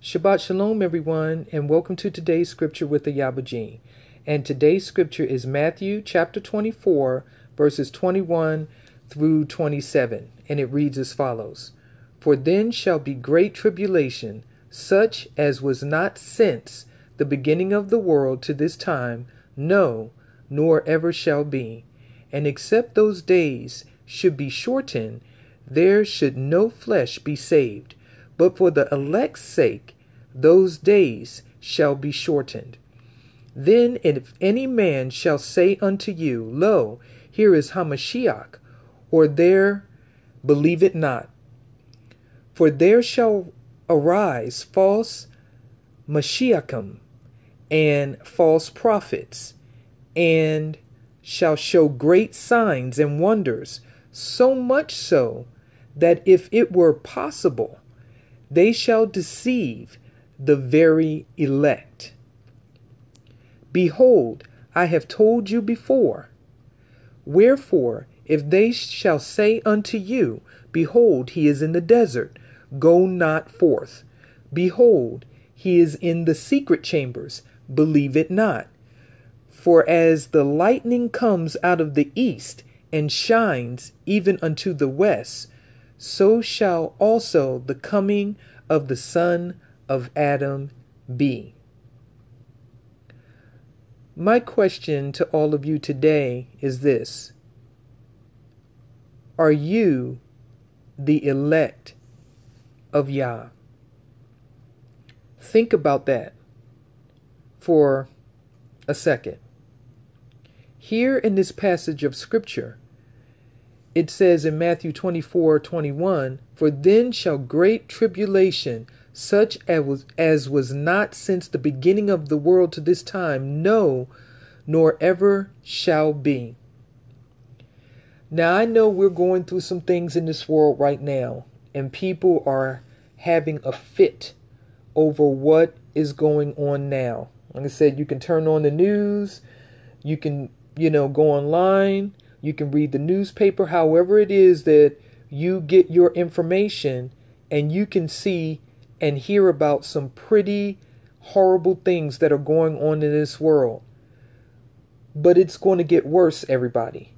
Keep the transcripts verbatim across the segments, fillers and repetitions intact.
Shabbat Shalom, everyone, and welcome to today's scripture with the Ayaba G. And today's scripture is Matthew chapter twenty-four, verses twenty-one through twenty-seven, and it reads as follows. For then shall be great tribulation, such as was not since the beginning of the world to this time, no, nor ever shall be. And except those days should be shortened, there should no flesh be saved. But for the elect's sake, those days shall be shortened. Then if any man shall say unto you, Lo, here is HaMashiach, or there, believe it not. For there shall arise false Mashiachim, and false prophets, and shall show great signs and wonders, so much so that if it were possible, they shall deceive the very elect. Behold, I have told you before. Wherefore, if they shall say unto you, Behold, he is in the desert, go not forth. Behold, he is in the secret chambers, believe it not. For as the lightning comes out of the east and shines even unto the west, so shall also the coming of the Son of Adam be. My question to all of you today is this. Are you the elect of Yah? Think about that for a second. Here in this passage of Scripture, it says in Matthew twenty-four twenty-one, For then shall great tribulation, such as was, as was not since the beginning of the world to this time, no, nor ever shall be. Now I know we're going through some things in this world right now, and people are having a fit over what is going on now. Like I said, you can turn on the news, you can, you know, go online. You can read the newspaper, however it is that you get your information, and you can see and hear about some pretty horrible things that are going on in this world. But it's going to get worse, everybody.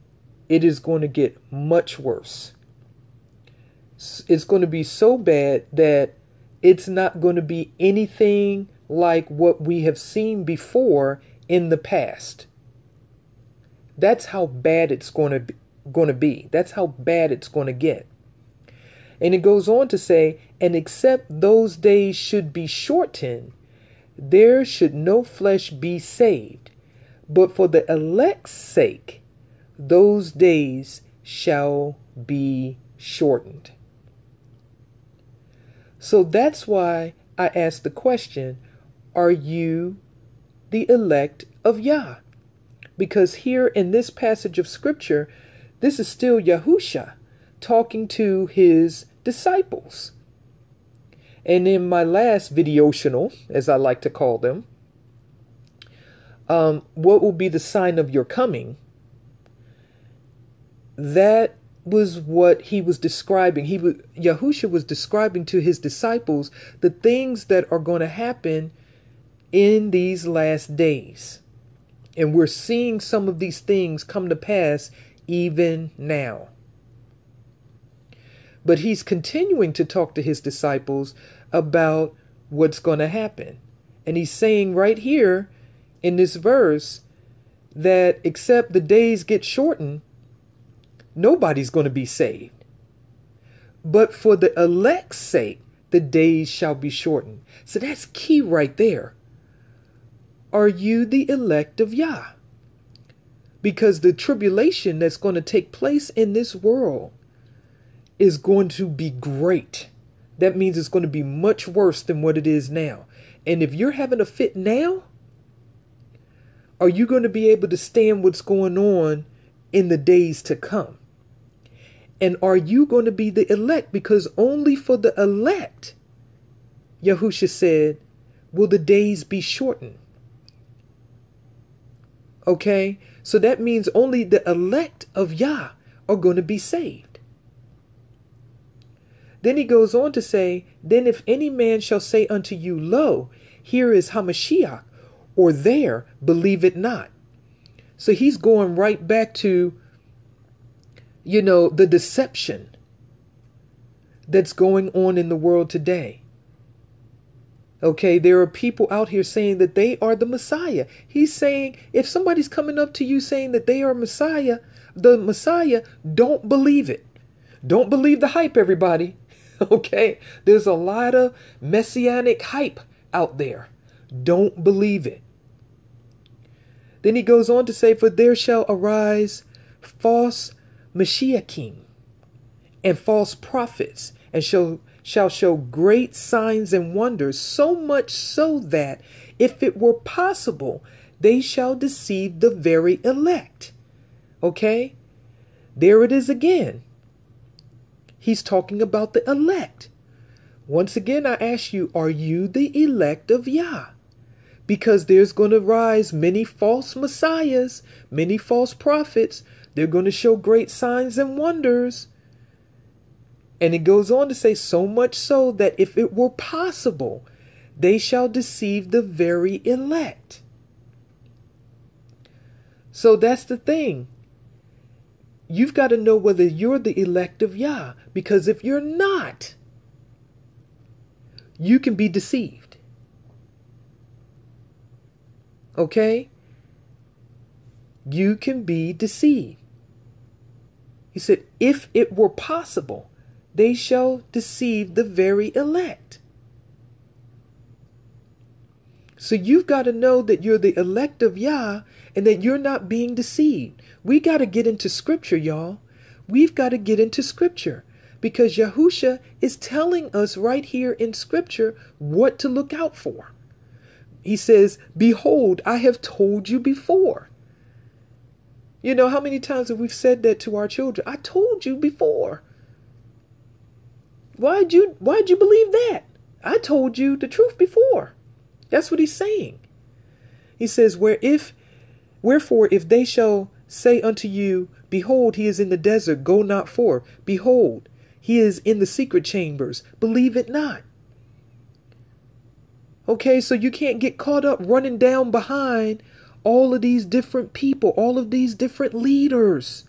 It is going to get much worse. It's going to be so bad that it's not going to be anything like what we have seen before in the past. That's how bad it's going to be, going to be. That's how bad it's going to get. And it goes on to say, and except those days should be shortened, there should no flesh be saved. But for the elect's sake, those days shall be shortened. So that's why I asked the question, are you the elect of Yah? Because here in this passage of Scripture, this is still Yahushua talking to his disciples. And in my last videotional, as I like to call them, um, what will be the sign of your coming? That was what he was describing. He was, Yahushua was describing to his disciples the things that are going to happen in these last days. And we're seeing some of these things come to pass even now. But he's continuing to talk to his disciples about what's going to happen. And he's saying right here in this verse that except the days get shortened, nobody's going to be saved. But for the elect's sake, the days shall be shortened. So that's key right there. Are you the elect of Yah? Because the tribulation that's going to take place in this world is going to be great. That means it's going to be much worse than what it is now. And if you're having a fit now, are you going to be able to stand what's going on in the days to come? And are you going to be the elect? Because only for the elect, Yahushua said, will the days be shortened. Okay, so that means only the elect of Yah are going to be saved. Then he goes on to say, then if any man shall say unto you, lo, here is HaMashiach, or there, believe it not. So he's going right back to, you know, the deception that's going on in the world today. Okay, there are people out here saying that they are the Messiah. He's saying, if somebody's coming up to you saying that they are Messiah, the Messiah, don't believe it. Don't believe the hype, everybody. Okay, there's a lot of messianic hype out there. Don't believe it. Then he goes on to say, for there shall arise false Mashiachim and false prophets, and shall shall show great signs and wonders, so much so that, if it were possible, they shall deceive the very elect. Okay? There it is again. He's talking about the elect. Once again, I ask you, are you the elect of Yah? Because there's going to rise many false messiahs, many false prophets. They're going to show great signs and wonders. And it goes on to say, so much so that if it were possible, they shall deceive the very elect. So that's the thing. You've got to know whether you're the elect of Yah, because if you're not, you can be deceived. Okay? You can be deceived. He said, if it were possible, they shall deceive the very elect. So you've got to know that you're the elect of Yah and that you're not being deceived. We got to get into scripture, y'all. We've got to get into scripture, because Yahusha is telling us right here in scripture what to look out for. He says, behold, I have told you before. You know, how many times have we said that to our children? I told you before. Why'd you, why'd you believe that? I told you the truth before. That's what he's saying. He says, Where if, wherefore, if they shall say unto you, behold, he is in the desert, go not forth. Behold, he is in the secret chambers, believe it not. Okay, so you can't get caught up running down behind all of these different people, all of these different leaders.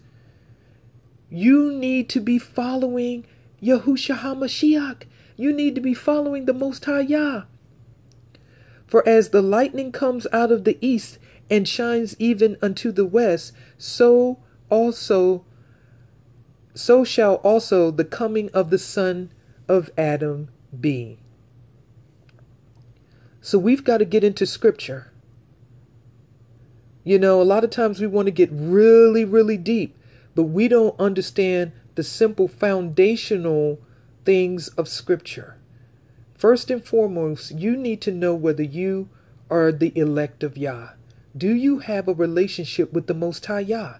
You need to be following Yahushua HaMashiach. You need to be following the Most High Yah. For as the lightning comes out of the east and shines even unto the west, so also, so shall also the coming of the Son of Adam be. So we've got to get into scripture. You know, a lot of times we want to get really, really deep, but we don't understand the simple foundational things of scripture. First and foremost, you need to know whether you are the elect of Yah. Do you have a relationship with the Most High Yah?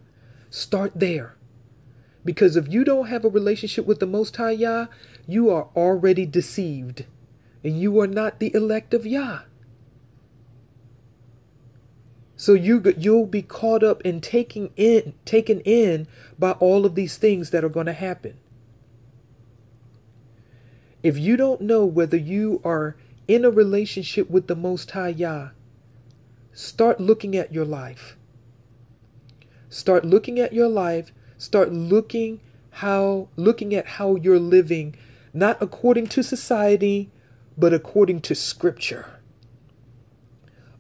Start there. Because if you don't have a relationship with the Most High Yah, you are already deceived, and you are not the elect of Yah. So you, you'll be caught up and taken in, taken in by all of these things that are going to happen. If you don't know whether you are in a relationship with the Most High Yah, start looking at your life. Start looking at your life. Start looking how looking at how you're living, not according to society, but according to scripture.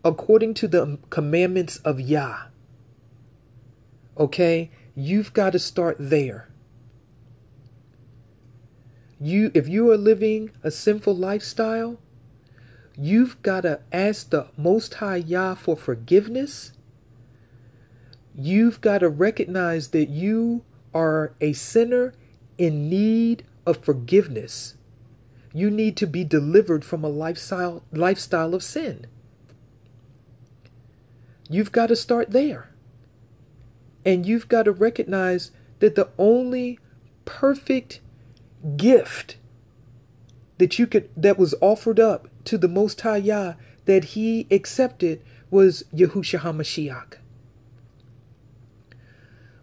According to the commandments of Yah. Okay? You've got to start there. You, if you are living a sinful lifestyle, you've got to ask the Most High Yah for forgiveness. You've got to recognize that you are a sinner in need of forgiveness. You need to be delivered from a lifestyle, lifestyle of sin. You've got to start there. And you've got to recognize that the only perfect gift that you could that was offered up to the Most High Yah that he accepted was Yahushua HaMashiach.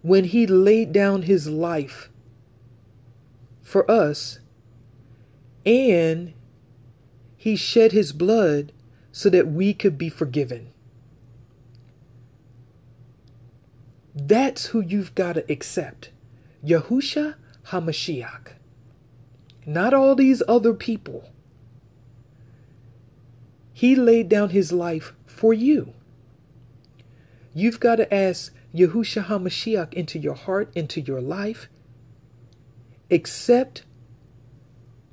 When he laid down his life for us, and he shed his blood so that we could be forgiven. That's who you've got to accept. Yahushua HaMashiach. Not all these other people. He laid down his life for you. You've got to ask Yahushua HaMashiach into your heart, into your life. Accept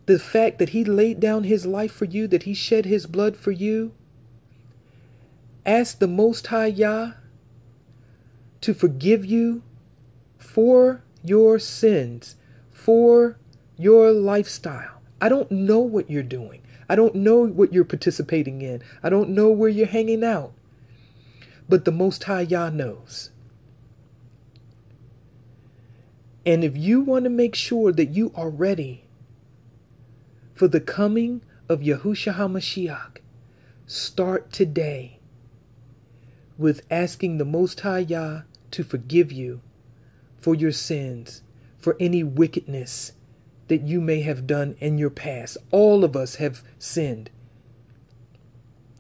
the fact that he laid down his life for you, that he shed his blood for you. Ask the Most High Yah to forgive you for your sins, for your lifestyle. I don't know what you're doing. I don't know what you're participating in. I don't know where you're hanging out. But the Most High Yah knows. And if you want to make sure that you are ready for the coming of Yahushua HaMashiach, start today with asking the Most High Yah to forgive you for your sins, for any wickedness that you may have done in your past. All of us have sinned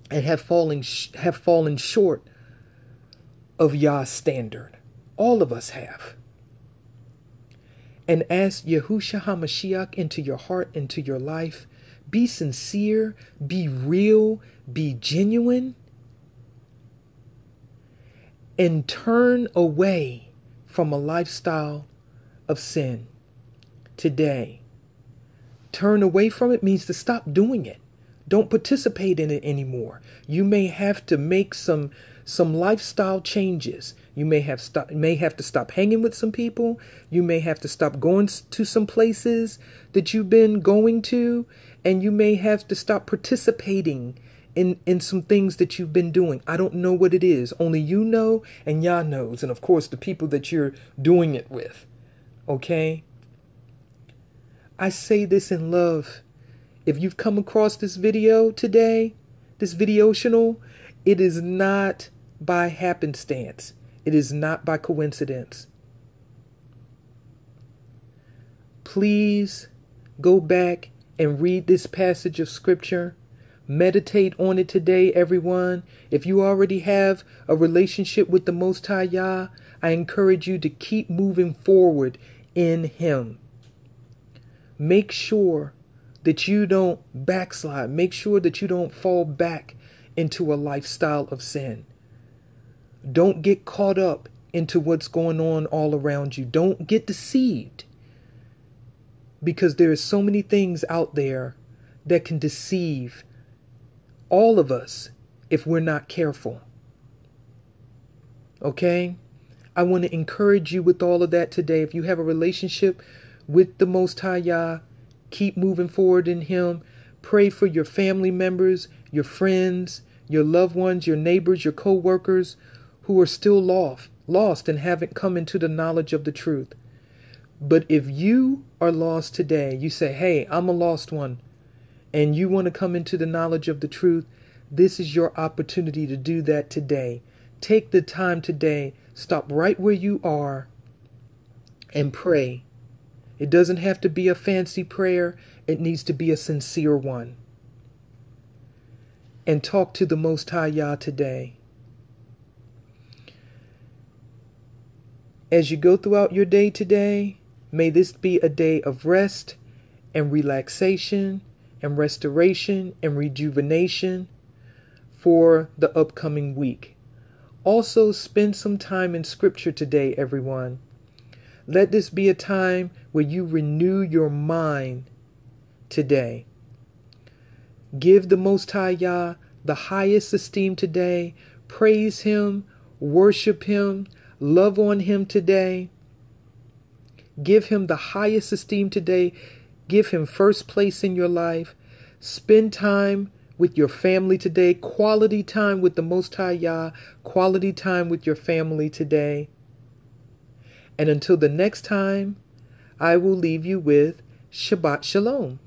and have fallen, have fallen short of Yah's standard. All of us have. And ask Yahushua HaMashiach into your heart, into your life. Be sincere, be real, be genuine. And turn away from a lifestyle of sin today. Turn away from it means to stop doing it. Don't participate in it anymore. You may have to make some some lifestyle changes. You may have stop, may have to stop hanging with some people. You may have to stop going to some places that you've been going to, and you may have to stop participating in in some things that you've been doing. I don't know what it is. Only you know, and Yah knows, and of course the people that you're doing it with. Okay? I say this in love. If you've come across this video today, this videotional, it is not by happenstance. It is not by coincidence. Please go back and read this passage of scripture. Meditate on it today, everyone. If you already have a relationship with the Most High Yah, I encourage you to keep moving forward in Him. Make sure that you don't backslide. Make sure that you don't fall back into a lifestyle of sin. Don't get caught up into what's going on all around you. Don't get deceived, because there are so many things out there that can deceive all of us if we're not careful. Okay? I want to encourage you with all of that today. If you have a relationship with the Most High Yah, keep moving forward in Him. Pray for your family members, your friends, your loved ones, your neighbors, your co-workers who are still lost, lost and haven't come into the knowledge of the truth. But if you are lost today, you say, hey, I'm a lost one, and you want to come into the knowledge of the truth, this is your opportunity to do that today. Take the time today, stop right where you are, and pray. It doesn't have to be a fancy prayer. It needs to be a sincere one. And talk to the Most High Yah today. As you go throughout your day today, may this be a day of rest and relaxation and restoration and rejuvenation for the upcoming week. Also, spend some time in scripture today, everyone. Let this be a time where you renew your mind today. Give the Most High Yah the highest esteem today. Praise Him, worship Him, love on Him today. Give Him the highest esteem today. Give Him first place in your life. Spend time with your family today. Quality time with the Most High Yah. Quality time with your family today. And until the next time, I will leave you with Shabbat Shalom.